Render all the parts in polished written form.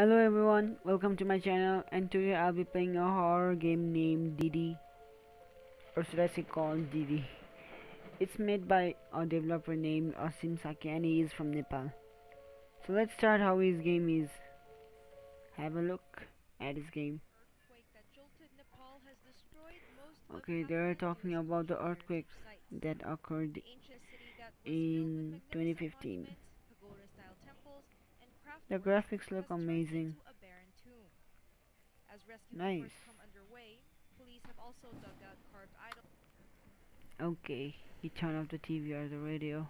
Hello everyone, welcome to my channel, and today I'll be playing a horror game named Didi, or should I say called Didi. It's made by a developer named Ashim Shakya, and he is from Nepal. So let's start how his game is. Have a look at his game. Okay, they are talking about the earthquake that occurred in 2015. The graphics look amazing. Nice. Okay, he turned off the TV or the radio.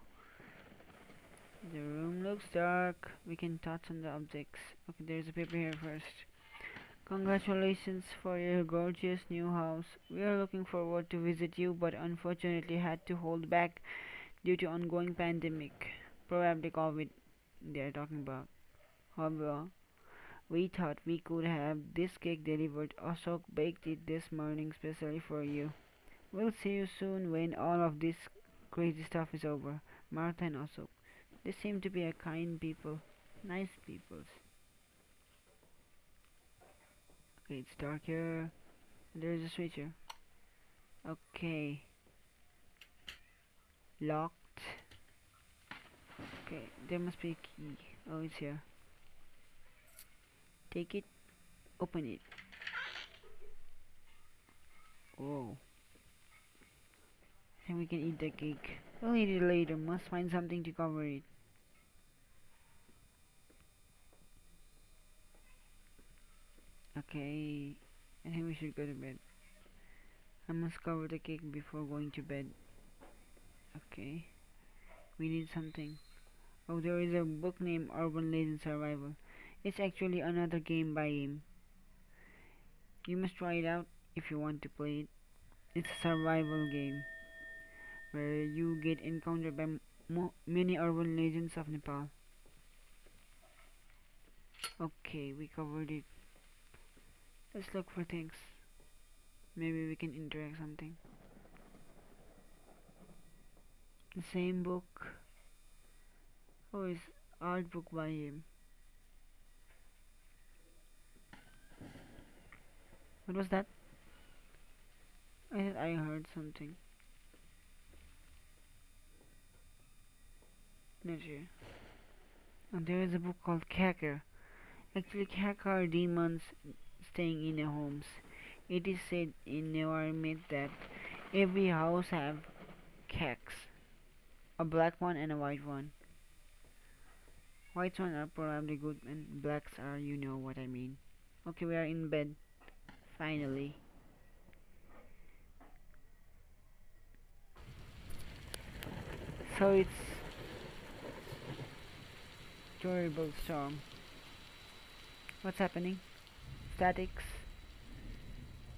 The room looks dark. We can touch on the objects. Okay, there's a paper here first. Congratulations for your gorgeous new house. We are looking forward to visit you, but unfortunately had to hold back due to ongoing pandemic, probably COVID they are talking about. However, we thought we could have this cake delivered. Ashok baked it this morning specially for you. We'll see you soon when all of this crazy stuff is over. Martha and Ashok. They seem to be a kind people. Nice people. Okay, it's dark here. There's a switch here. Okay. Locked. Okay, there must be a key. Oh, it's here. Take it. Open it. Whoa. And we can eat the cake. We'll eat it later. Must find something to cover it. Okay. I think we should go to bed. I must cover the cake before going to bed. Okay. We need something. Oh, there is a book named Urban Legend Survival. It's actually another game by him. You must try it out if you want to play it. It's a survival game where you get encountered by many urban legends of Nepal. Okay, we covered it. Let's look for things. Maybe we can interact something. The same book. Oh, it's art book by him. What was that? I thought I heard something. Not sure. And there is a book called Kaker. Actually, Khyāk are demons staying in their homes. It is said in our myth that every house have Khyāks, a black one and a white one. White ones are probably good, and blacks are, you know what I mean. Okay, we are in bed. Finally. So it's terrible storm. What's happening? Statics.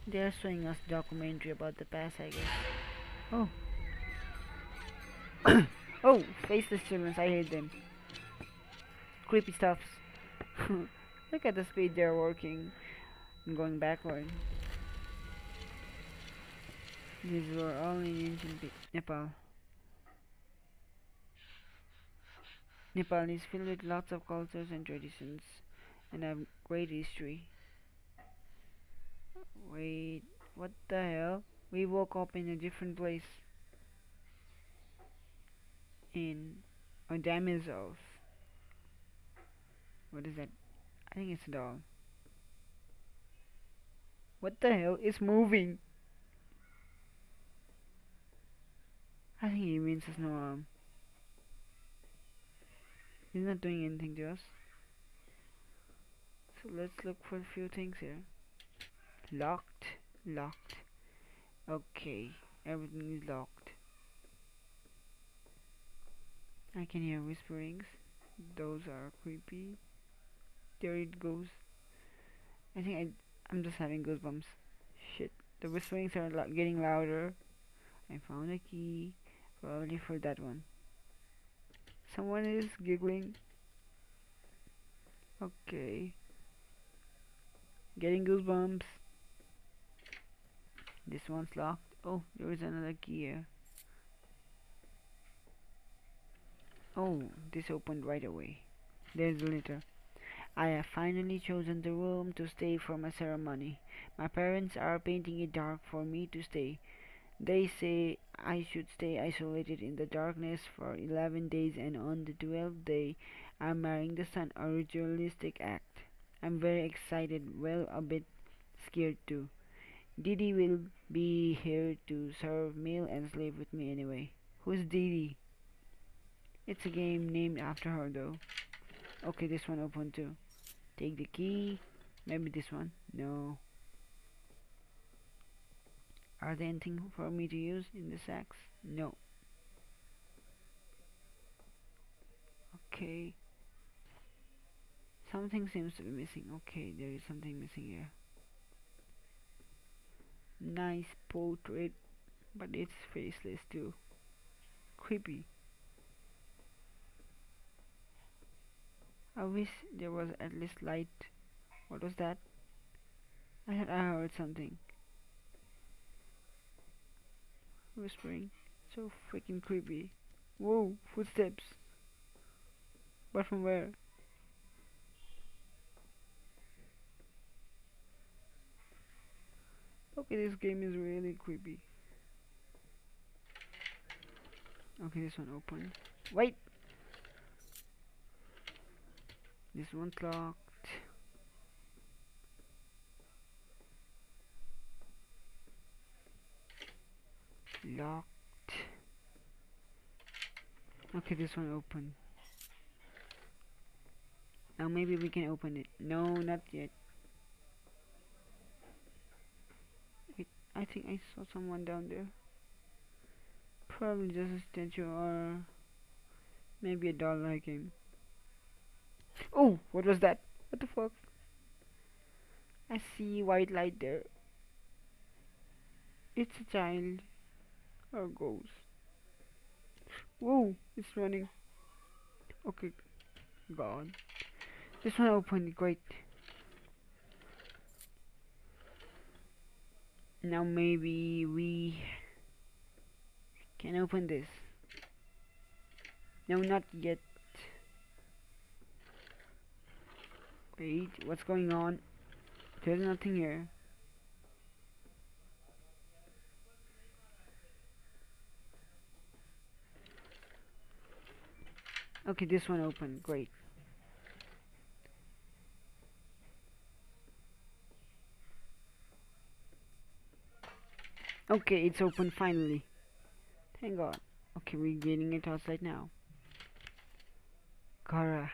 They're showing us documentary about the past, I guess. Oh. Oh, faceless children. I hate them. Creepy stuffs. Look at the speed they're working. I'm going backward. These were all in ancient Nepal. Nepal is filled with lots of cultures and traditions, and have great history. Wait, what the hell? We woke up in a different place. In a damaged house. What is that? I think it's a doll. What the hell? It's moving. I think it means there's no harm. He's not doing anything to us. So let's look for a few things here. Locked. Locked. Okay. Everything is locked. I can hear whisperings. Those are creepy. There it goes. I think I'm just having goosebumps. Shit. The whisperings are getting louder. I found a key. Probably for that one. Someone is giggling. Okay. Getting goosebumps. This one's locked. Oh, there is another key here. Oh, this opened right away. There's the letter. I have finally chosen the room to stay for my ceremony. My parents are painting it dark for me to stay. They say I should stay isolated in the darkness for 11 days, and on the 12th day, I'm marrying the sun, a ritualistic act. I'm very excited, well, a bit scared too. Didi will be here to serve meal and sleep with me anyway. Who's Didi? It's a game named after her though. Okay, this one open too. Take the key. Maybe this one? No. Are there anything for me to use in the sacks? No. Okay. Something seems to be missing. Okay, there is something missing here. Nice portrait, but it's faceless too. Creepy. I wish there was at least light. What was that? I thought I heard something whispering. So freaking creepy. Whoa, footsteps. But from where? Okay, this game is really creepy. Okay, this one open. Wait! This one's locked. Locked. Okay, this one open. Now maybe we can open it. No, not yet. I think I saw someone down there. Probably just a statue or maybe a doll I came. Oh, what was that? What the fuck? I see white light there. It's a child or a ghost. Whoa, it's running. Okay, gone. This one opened, great. Now maybe we can open this. No, not yet. Wait, what's going on? There's nothing here. Okay, this one opened, great. Okay, it's open finally. Thank God. Okay, we're getting a torchlight now. Kara.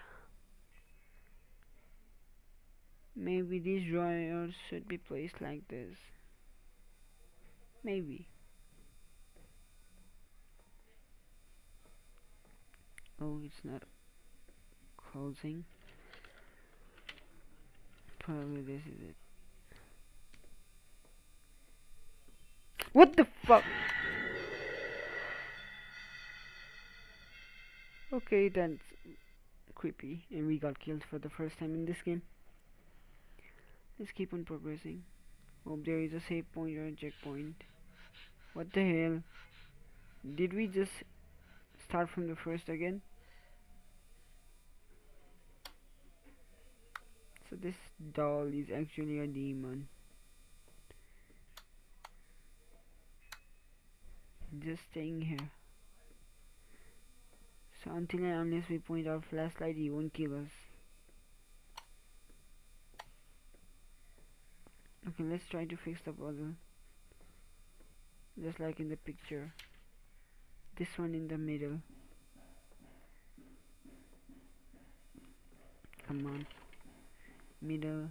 Maybe these drawers should be placed like this. Maybe. Oh, it's not closing. Probably this is it. What the fuck? Okay, that's creepy, and we got killed for the first time in this game. Let's keep on progressing. Hope there is a save point or a checkpoint. What the hell? Did we just start from the first again? So this doll is actually a demon. Just staying here. So until and unless we point our flashlight, he won't kill us. Okay, let's try to fix the puzzle. Just like in the picture. This one in the middle. Come on. Middle.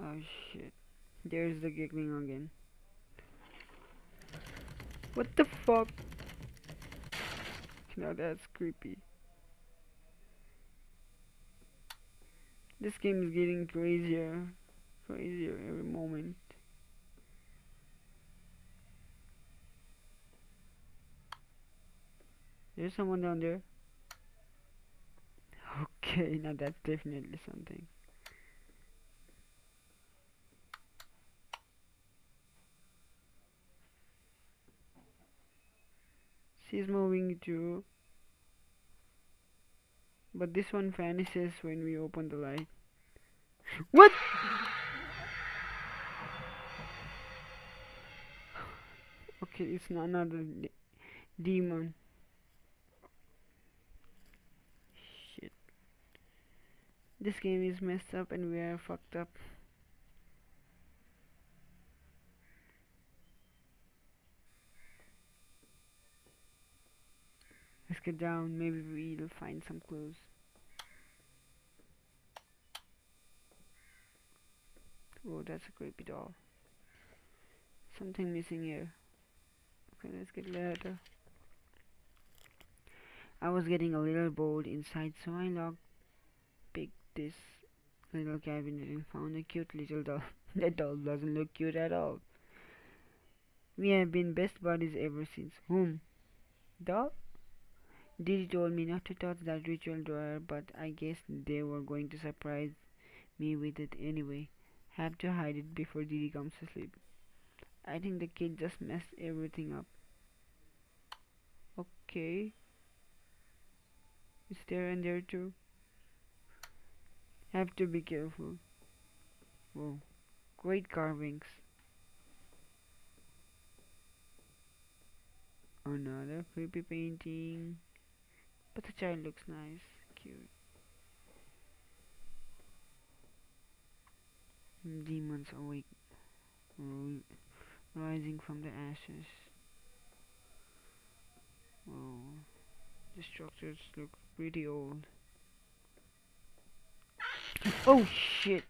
Oh shit, there's the giggling again. What the fuck? Now that's creepy. This game is getting crazier every moment. There's someone down there. Okay, now that's definitely something. She's moving too. But this one vanishes when we open the light. What? Okay, it's not another demon. Shit. This game is messed up and we are fucked up. Let's get down, maybe we'll find some clues. Oh, that's a creepy doll. Something missing here. Okay, let's get ladder. I was getting a little bored inside, so I lockpicked this little cabinet and found a cute little doll. That doll doesn't look cute at all. We have been best buddies ever since. Whom? Doll? Didi told me not to touch that ritual drawer, but I guess they were going to surprise me with it anyway. Have to hide it before Didi comes to sleep. I think the kid just messed everything up. Okay. It's there and there too. Have to be careful. Whoa. Great carvings. Another creepy painting. But the child looks nice. Cute. Demons awake. Rising from the ashes. Oh, the structures look pretty old. Oh shit!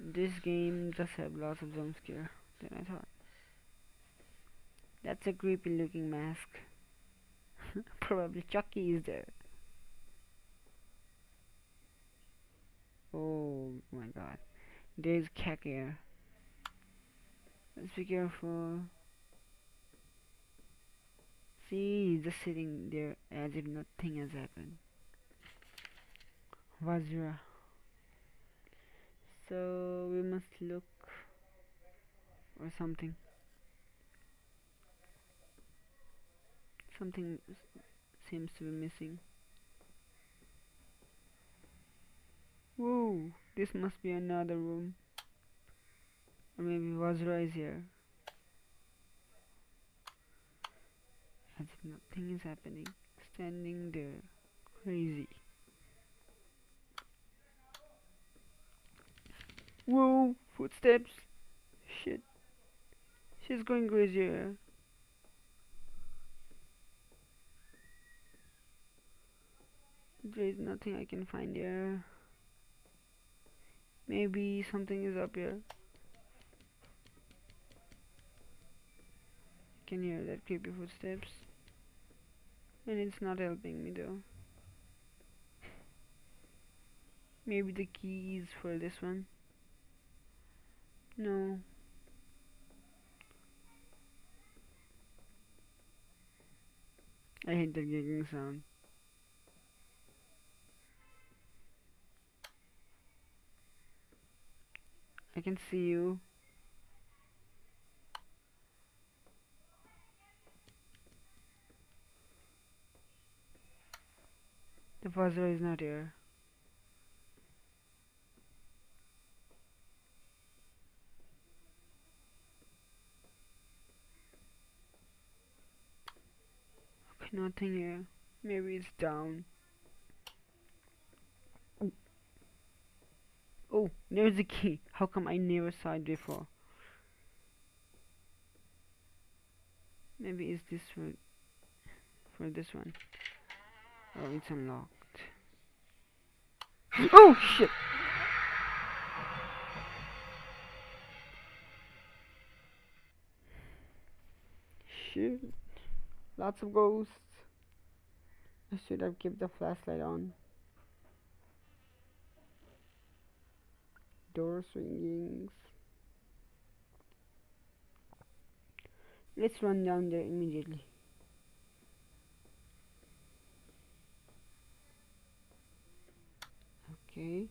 This game does have lots of jump scare than I thought. That's a creepy looking mask. Probably Chucky is there. Oh my god. There's Kaker. Let's be careful. See, he's just sitting there as if nothing has happened. Vajra. So we must look or something. Something seems to be missing. Whoa, this must be another room. Or maybe Vajra is here. As if nothing is happening. Standing there. Crazy. Whoa, footsteps. Shit. She's going crazy. There is nothing I can find here. Maybe something is up here. I can hear that creepy footsteps. And it's not helping me though. Maybe the key is for this one. No. I hate that giggling sound. I can see you. The puzzle is not here. Okay, nothing here. Maybe it's down. Oh, there's the key. How come I never saw it before? Maybe it's this one. For this one. Oh, it's unlocked. Oh, shit! Shit. Lots of ghosts. I should have kept the flashlight on. Door swingings. Let's run down there immediately. Okay.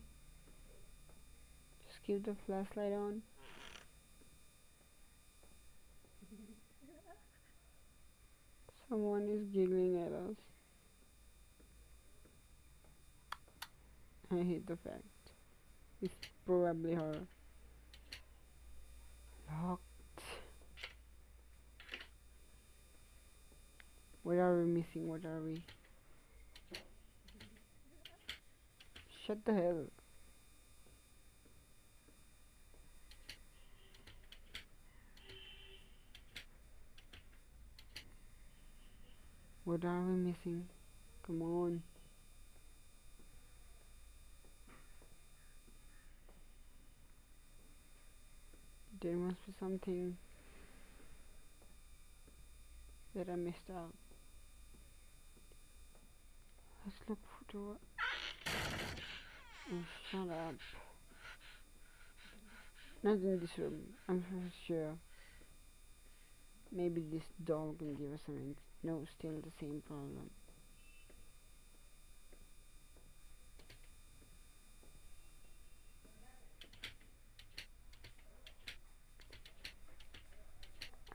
Just keep the flashlight on. Someone is giggling at us. I hate the fact. It's probably her. Locked. What are we missing? What are we? Shut the hell. What are we missing? Come on. There must be something that I missed out. Let's look for the... Oh, shut up. Not in this room, I'm for sure. Maybe this doll can give us something. No, still the same problem.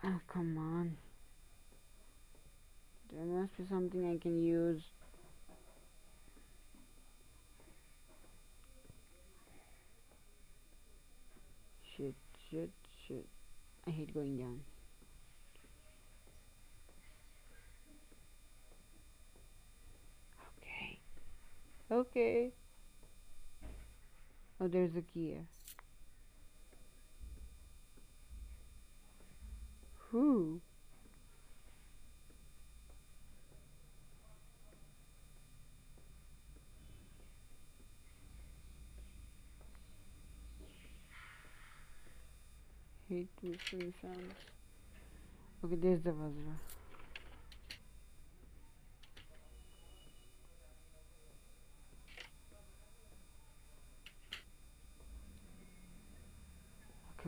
Oh, come on. There must be something I can use. Shit, shit, shit. I hate going down. Okay. Oh, there's a gear. Who? Hate whistling sounds. Okay, there's the Vajra.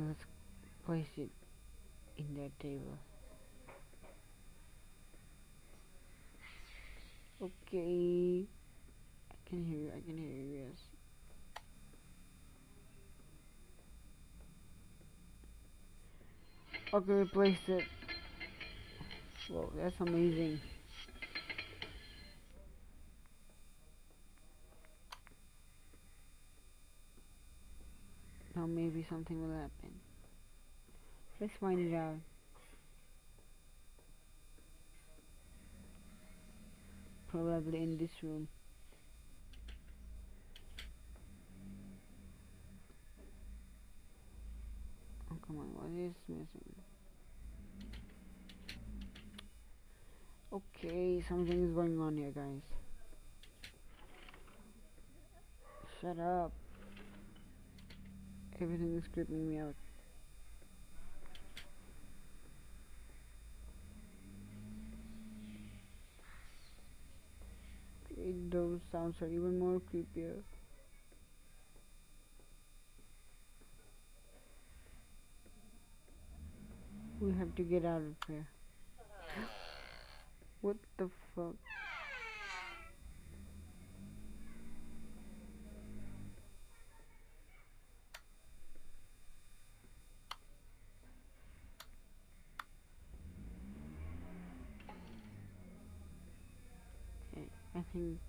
Let's place it in that table. Okay. I can hear you, yes. Okay, we placed it. Whoa, that's amazing. Now maybe something will happen. Let's find it out. Probably in this room. Oh, come on, what is missing? Okay, something is going on here, guys. Shut up. Everything is creeping me out. Those sounds are even more creepier. We have to get out of here. What the fuck? I think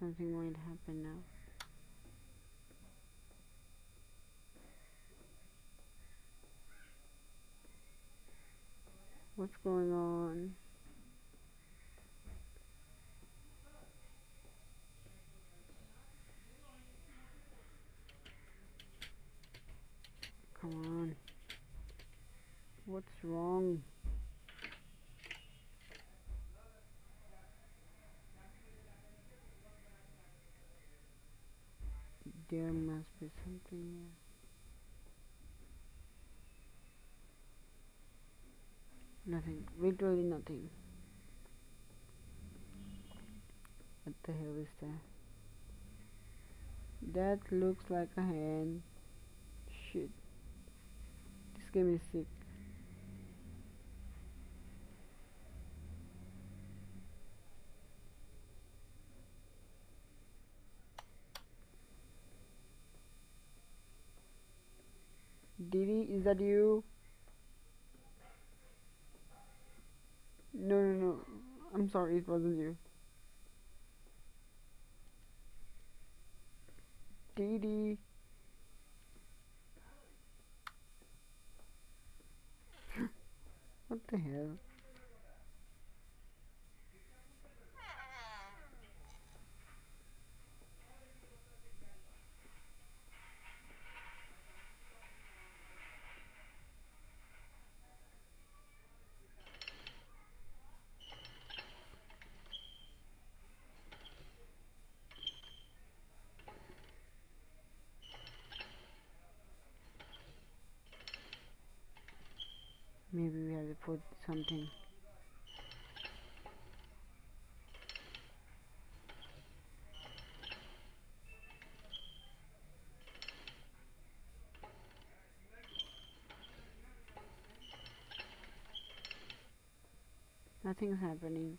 something might happen now. What's going on? Come on. What's wrong? There must be something here. Nothing, literally nothing. What the hell is that? That looks like a hand. Shit. This game is sick. Didi, is that you? No. I'm sorry, it wasn't you. Didi. What the hell? Maybe we have to put something. Nothing's happening.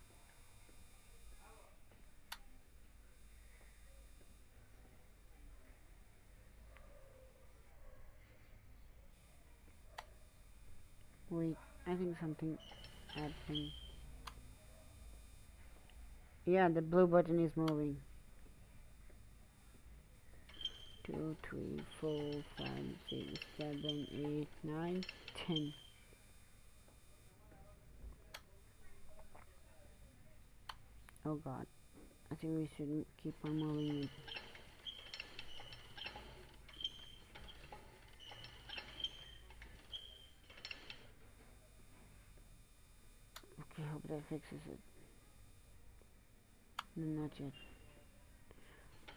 Wait, I think something happened. Yeah, the blue button is moving. 2, 3, 4, 5, 6, 7, 8, 9, 10. Oh god. I think we should keep on moving it. I hope that fixes it. No, not yet.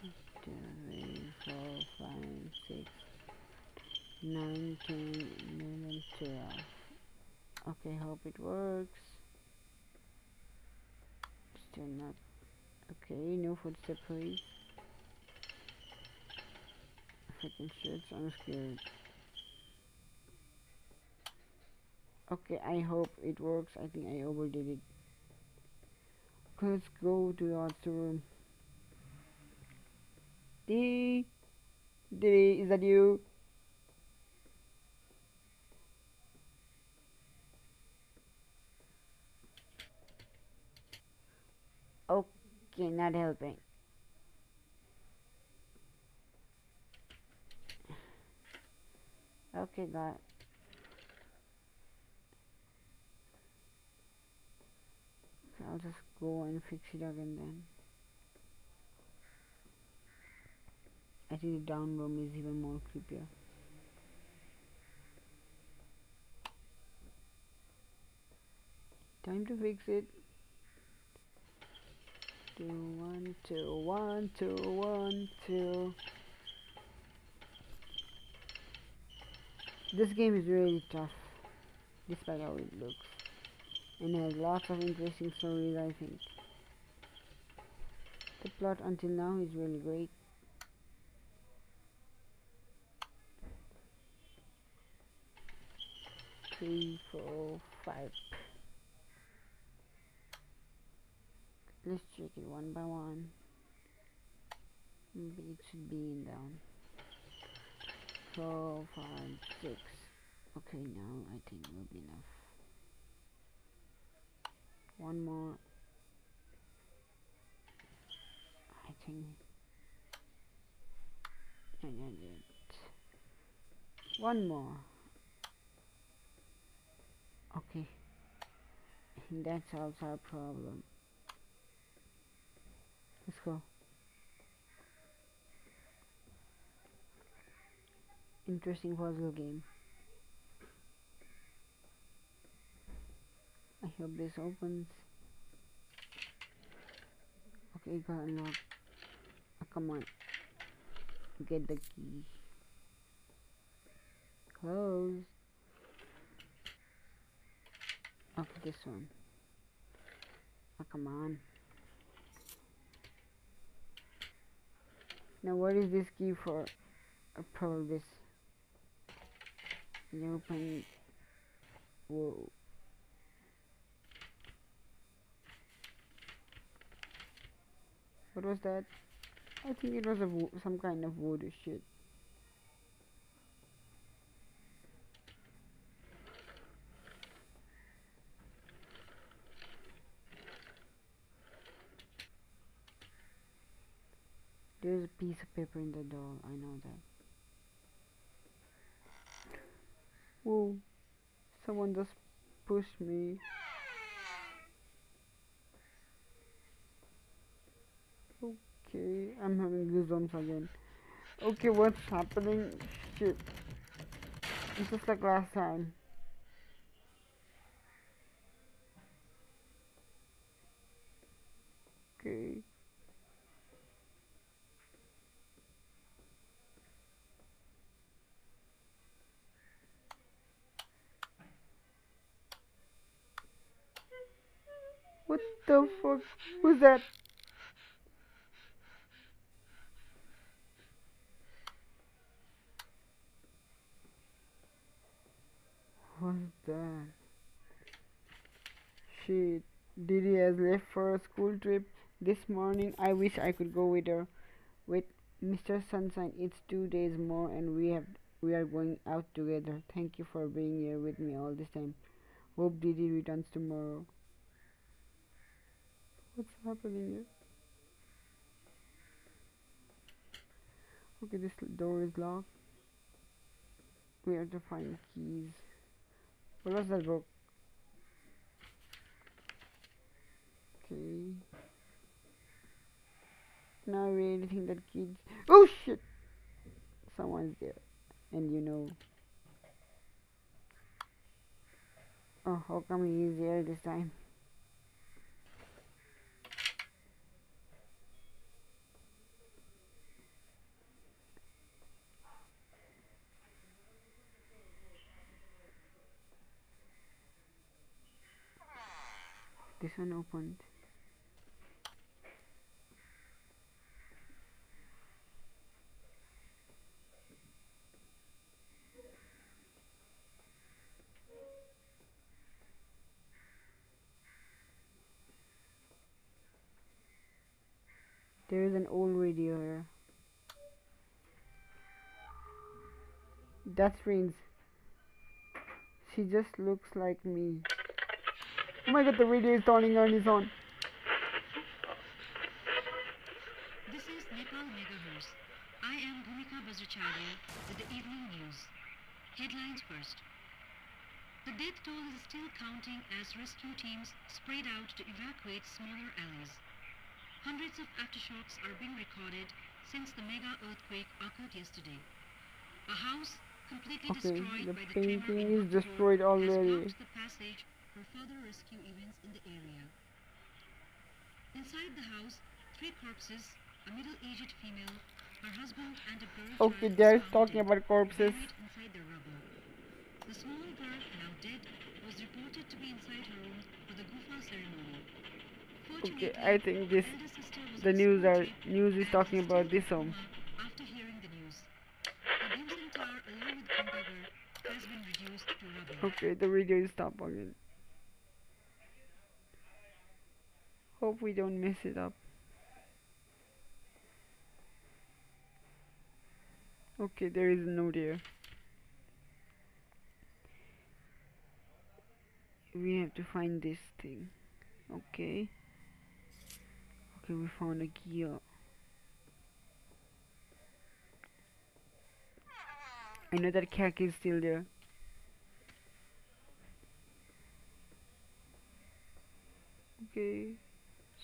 2, 3, 4, 5, 6, 9, 10, 11, 12. Okay, hope it works. Still not. Okay, no footstep, please. Freaking shit, I'm scared. Okay, I hope it works. I think I overdid it. Okay, let's go to the other room. Didi, is that you? Okay, not helping. Okay, God. I'll just go and fix it again then. I think the down room is even more creepier. Time to fix it. 2, 1, 2, 1, 2, 1, 2. This game is really tough, despite how it looks. And has lots of interesting stories, I think. The plot until now is really great. Three, four, five. Let's check it one by one. Maybe it should be in down. 4, 5, 6. Okay, now I think it will be enough. One more. I think I did it. One more. Okay. And that solves our problem. Let's go. Interesting puzzle game. I hope this opens. Okay, got unlocked. Oh, come on. Get the key. Close. Okay, this one. Oh, come on. Now, what is this key for? Probably this. You open. Whoa. What was that? I think it was a some kind of voodoo shit. There's a piece of paper in the door, I know that. Whoa, someone just pushed me. Okay, I'm having goosebumps again. Okay, what's happening? Shit. It's just like last time. Okay. What the fuck was that? What's that? Shit, Didi has left for a school trip this morning. I wish I could go with her. With Mr. Sunshine, it's 2 days more and we are going out together. Thank you for being here with me all this time. Hope Didi returns tomorrow. What's happening here? Okay, this door is locked. We have to find keys. What was that book? Okay. Now I really think that kids. Oh shit! Someone's there. And you know. Oh, how come he's there this time? This one opened. There is an old radio here. That rings. She just looks like me. Oh my god, the radio is turning on its own. This is Nepal Megahertz. I am Bhumika Bajracharya with the evening news. Headlines first. The death toll is still counting as rescue teams spread out to evacuate smaller alleys. Hundreds of aftershocks are being recorded since the mega earthquake occurred yesterday. A house completely destroyed by the painting is destroyed already. For further rescue events in the area. Inside the house, three corpses, a middle-aged female, her husband and a girl. Okay, they're talking about corpses. Inside the rubble. The small girl, now dead, was reported to be inside her room for the Gufa ceremony. Okay, I think this the news is talking about this home. After hearing the news, the Gimson Tower along with Kumbagar has been reduced to rubble. Okay, the radio is stopped again. Hope we don't mess it up. Okay, there is no there. We have to find this thing. Okay. Okay, we found a key. I know that Khyāk is still there. Okay.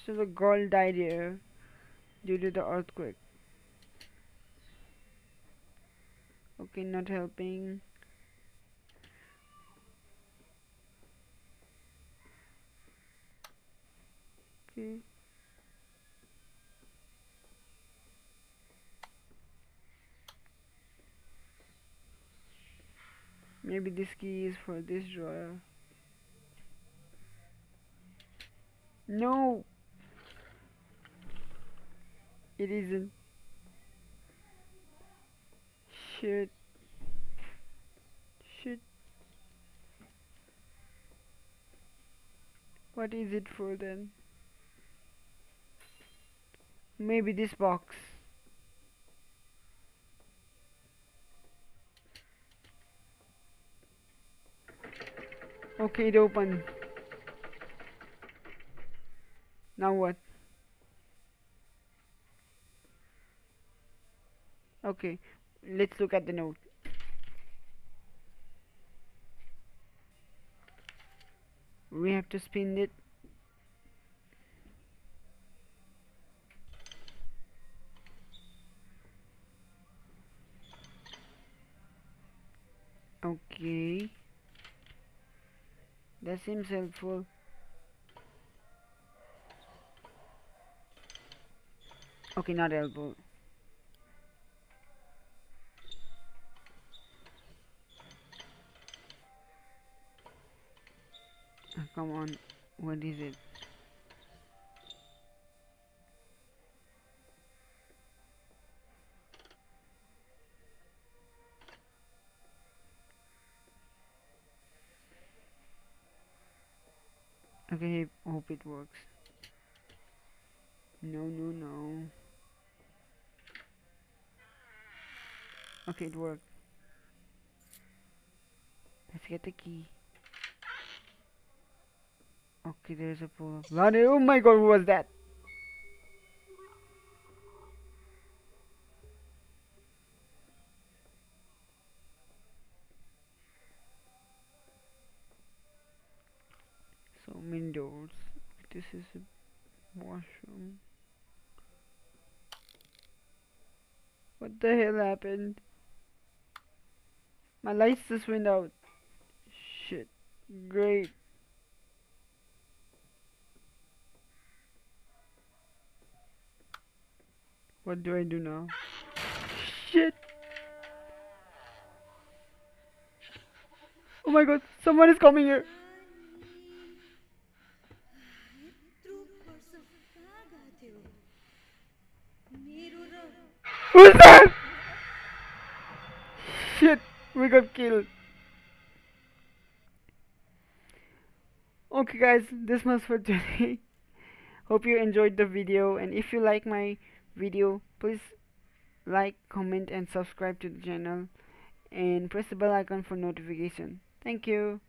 So the girl died here due to the earthquake. Okay, not helping. Okay. Maybe this key is for this drawer. No! It isn't. Shit. Shit. What is it for then? Maybe this box. Okay, it opened. Now what? Okay, let's look at the note. We have to spin it. Okay, that seems helpful. Okay, not helpful. Oh, come on, what is it? Okay, hope it works. No. Okay, it worked. Let's get the key. Okay, there's a pool of blood. Oh my god, who was that? So many doors. This is a washroom. What the hell happened? My lights just went out. Shit. Great. What do I do now? Shit. Oh my god, someone is coming here. Who's that? Shit, we got killed. Okay guys, this was for today. Hope you enjoyed the video, and if you like my video, please like, comment and subscribe to the channel, and press the bell icon for notification. Thank you.